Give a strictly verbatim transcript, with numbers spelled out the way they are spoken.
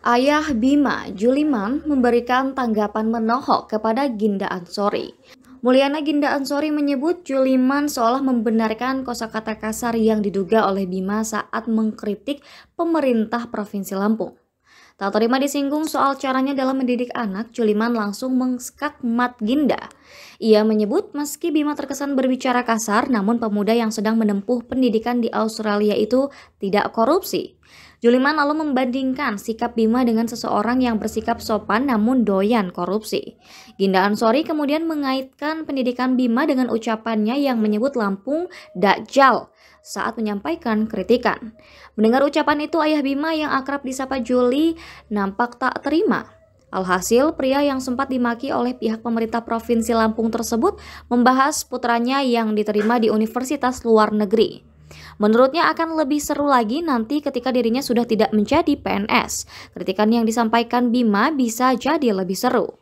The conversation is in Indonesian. Ayah Bima Juliman memberikan tanggapan menohok kepada Ginda Ansori. Mulyana Ginda Ansori menyebut Juliman seolah membenarkan kosakata kasar yang diduga oleh Bima saat mengkritik pemerintah Provinsi Lampung. Tak terima disinggung soal caranya dalam mendidik anak, Juliman langsung mengskakmat Ginda. Ia menyebut meski Bima terkesan berbicara kasar, namun pemuda yang sedang menempuh pendidikan di Australia itu tidak korupsi. Juliman lalu membandingkan sikap Bima dengan seseorang yang bersikap sopan namun doyan korupsi. Ginda Ansori kemudian mengaitkan pendidikan Bima dengan ucapannya yang menyebut Lampung Dajjal saat menyampaikan kritikan. Mendengar ucapan itu, ayah Bima yang akrab disapa Juli nampak tak terima. Alhasil, pria yang sempat dimaki oleh pihak pemerintah Provinsi Lampung tersebut membahas putranya yang diterima di Universitas Luar Negeri. Menurutnya akan lebih seru lagi nanti ketika dirinya sudah tidak menjadi P N S. Kritikan yang disampaikan Bima bisa jadi lebih seru.